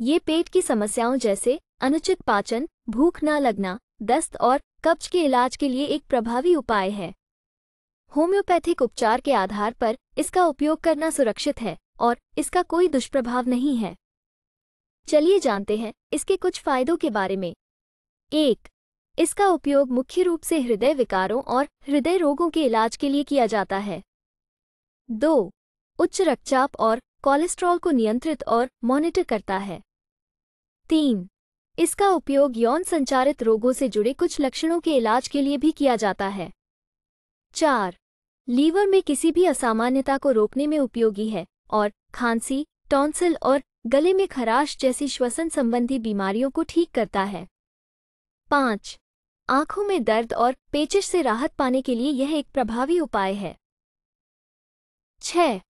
ये पेट की समस्याओं जैसे अनुचित पाचन, भूख न लगना, दस्त और कब्ज के इलाज के लिए एक प्रभावी उपाय है। होम्योपैथिक उपचार के आधार पर इसका उपयोग करना सुरक्षित है और इसका कोई दुष्प्रभाव नहीं है। चलिए जानते हैं इसके कुछ फायदों के बारे में। 1. इसका उपयोग मुख्य रूप से हृदय विकारों और हृदय रोगों के इलाज के लिए किया जाता है। 2. उच्च रक्तचाप और कोलेस्ट्रॉल को नियंत्रित और मॉनिटर करता है। 3. इसका उपयोग यौन संचारित रोगों से जुड़े कुछ लक्षणों के इलाज के लिए भी किया जाता है। 4. लीवर में किसी भी असामान्यता को रोकने में उपयोगी है और खांसी, टॉन्सिल और गले में खराश जैसी श्वसन संबंधी बीमारियों को ठीक करता है। 5. आंखों में दर्द और पेचिश से राहत पाने के लिए यह एक प्रभावी उपाय है। 6.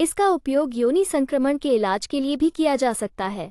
इसका उपयोग योनि संक्रमण के इलाज के लिए भी किया जा सकता है।